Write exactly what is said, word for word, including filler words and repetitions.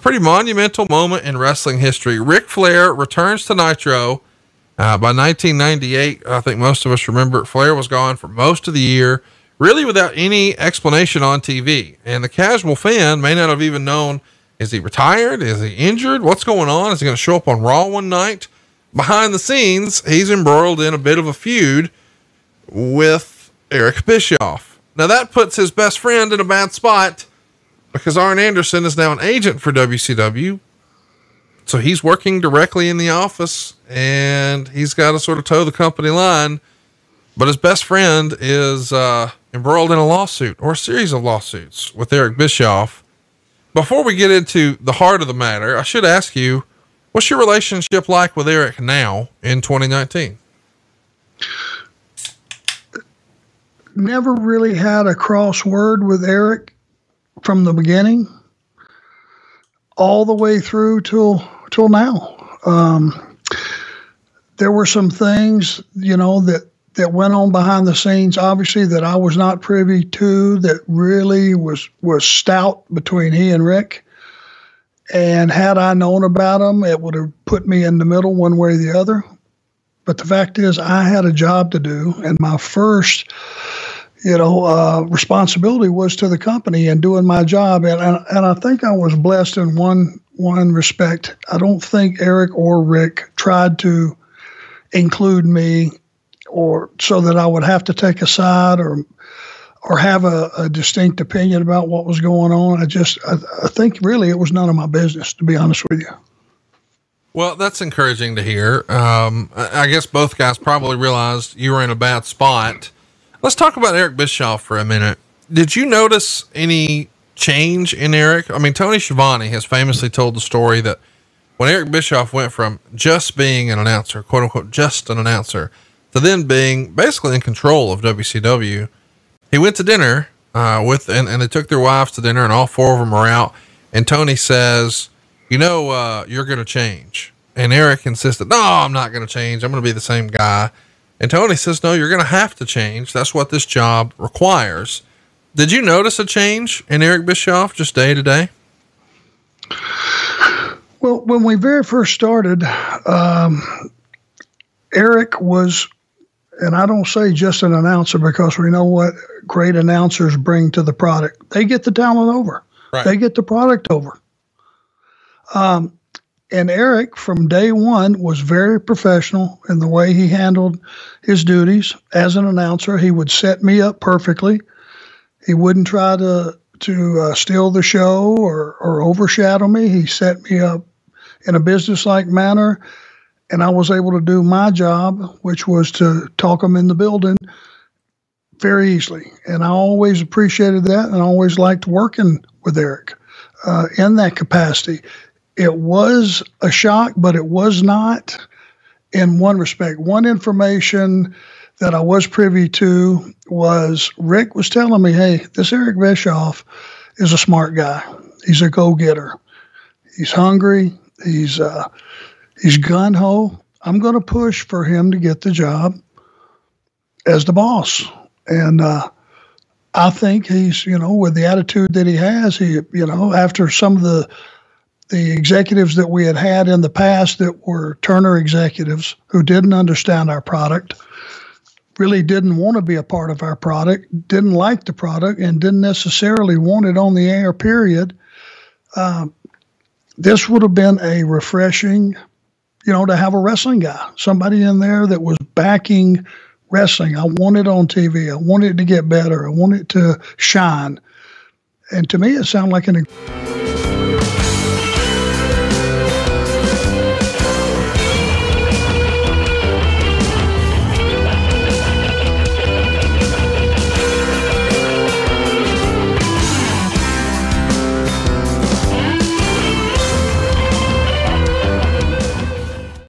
Pretty monumental moment in wrestling history. Ric Flair returns to Nitro. Uh, by nineteen ninety-eight, I think most of us remember it, Flair was gone for most of the year, really without any explanation on T V. And the casual fan may not have even known, is he retired? Is he injured? What's going on? Is he going to show up on Raw one night? Behind the scenes, he's embroiled in a bit of a feud with Eric Bischoff. Now that puts his best friend in a bad spot, because Arn Anderson is now an agent for W C W. So he's working directly in the office, and he's got to sort of toe the company line, but his best friend is uh, embroiled in a lawsuit or a series of lawsuits with Eric Bischoff. Before we get into the heart of the matter, I should ask you, what's your relationship like with Eric now in twenty nineteen? Never really had a cross word with Eric. From the beginning, all the way through till till now, um, there were some things, you know, that that went on behind the scenes, obviously, that I was not privy to. That really was was stout between he and Rick. And had I known about them, it would have put me in the middle one way or the other. But the fact is, I had a job to do, and my first, you know, uh, responsibility was to the company and doing my job. And, and, and I think I was blessed in one, one respect. I don't think Eric or Rick tried to include me or so that I would have to take a side or, or have a, a distinct opinion about what was going on. I just, I, I think really it was none of my business, to be honest with you. Well, that's encouraging to hear. Um, I, I guess both guys probably realized you were in a bad spot. Let's talk about Eric Bischoff for a minute. Did you notice any change in Eric? I mean, Tony Schiavone has famously told the story that when Eric Bischoff went from just being an announcer, quote unquote, just an announcer, to then being basically in control of W C W, he went to dinner, uh, with, and, and they took their wives to dinner and all four of them are out. And Tony says, you know, uh, you're going to change. And Eric insisted, no, I'm not going to change. I'm going to be the same guy. And Tony says, no, you're going to have to change. That's what this job requires. Did you notice a change in Eric Bischoff just day to day? Well, when we very first started, um, Eric was, and I don't say just an announcer because we know what great announcers bring to the product. They get the talent over. Right. They get the product over. Um, And Eric, from day one, was very professional in the way he handled his duties as an announcer. He would set me up perfectly. He wouldn't try to to uh, steal the show or, or overshadow me. He set me up in a businesslike manner, and I was able to do my job, which was to talk him in the building very easily. And I always appreciated that, and I always liked working with Eric uh, in that capacity. It was a shock, but it was not in one respect. One information that I was privy to was Rick was telling me, hey, this Eric Bischoff is a smart guy. He's a go-getter. He's hungry. He's, uh, he's gun-ho. I'm going to push for him to get the job as the boss. And, uh, I think he's, you know, with the attitude that he has, he, you know, after some of the, the executives that we had had in the past that were Turner executives who didn't understand our product, really didn't want to be a part of our product, didn't like the product, and didn't necessarily want it on the air, period. Um, this would have been a refreshing, you know, to have a wrestling guy, somebody in there that was backing wrestling. I want it on T V. I want it to get better. I want it to shine. And to me, it sounded like an...